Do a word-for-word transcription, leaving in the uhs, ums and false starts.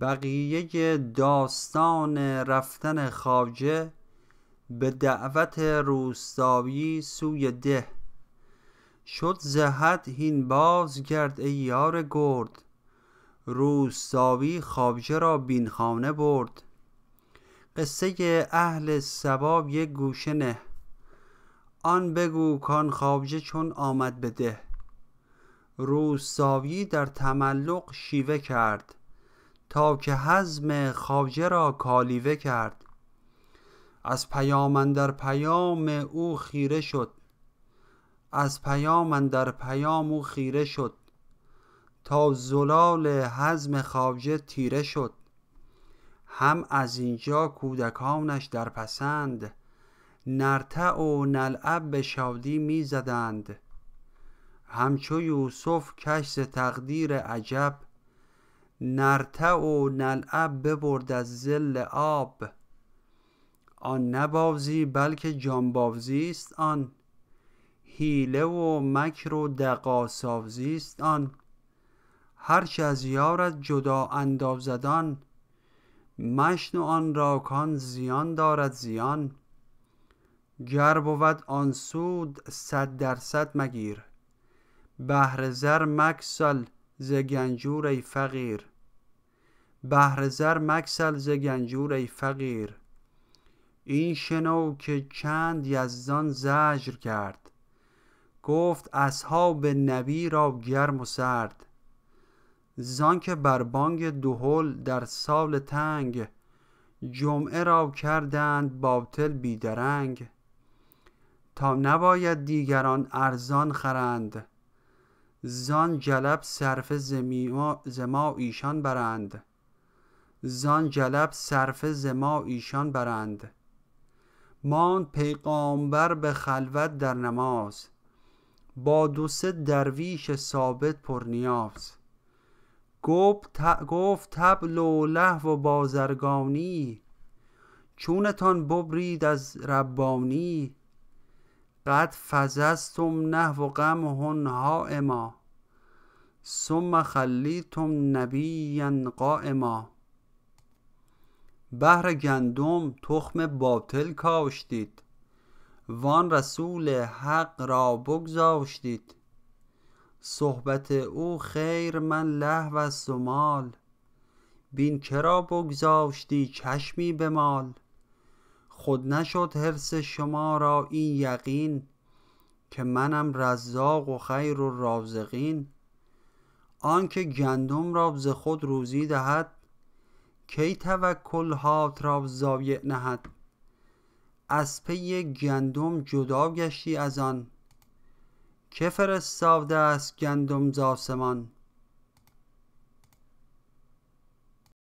بقیه داستان رفتن خواجه به دعوت روستایی سوی ده. شد زهد هین باز گرد ای یار گرد، روستایی خواجه را بینخانه برد. قصه اهل سباب یک گوشه نه، آن بگو کان خواجه چون آمد به ده. روستایی در تملق شیوه کرد، تا که هضم خواجه را کالیوه کرد. از پیام اندر پیام او خیره شد، از پیام اندر پیام او خیره شد، تا زلال هضم خواجه تیره شد. هم از اینجا کودکانش در پسند، نرتع و نلعب به شادی می زدند. همچو یوسف کش ز تقدیر عجب، نرتع و نلعب ببرد از ظل آب. آن نه بازی بلکه جانبازی است آن، حیله و مکر و دغاسازی است آن. هرچه از یارت جدا اندازد آن، مشنو آن را کان زیان دارد زیان. گر بود آن سود صد درصد مگیر، بهر زر مگسل ز گنجور ای فقیر. بهر زر مگسل ز گنجور ای فقیر. این شنو که چند یزدان زجر کرد، گفت اصحاب نبی را گرم و سرد. زان که بر بانگ دهل در سال تنگ، جمعه را کردند باطل بیدرنگ. تا نباید دیگران ارزان خرند، زان جلب صرفه ز ما ایشان برند. زان جلب صرفه ز ما ایشان برند. ماند پیغامبر به خلوت در نماز، با دو سه درویش ثابت پر نیاز. گفت طبل و لهو و بازرگانی، چونتان ببرید از ربانی. قد فززتم نحو قمهنها اما، ثم خلیتم نبیا قائما. بهر گندم تخم باطل کاشتید، وان رسول حق را بگذاشتید. صحبت او خیر من لهو است و مال، بین که را بگذاشتی چشمی به مال. خود نشد حرص شما را این یقین، که منم رزاق و خیر و رازقین. آنکه گندم را ز خود روزی دهد، کی توکلهات را ضایع نهد. از پی گندم جدا گشتی از آن، که فرستاده است گندم ز آسمان.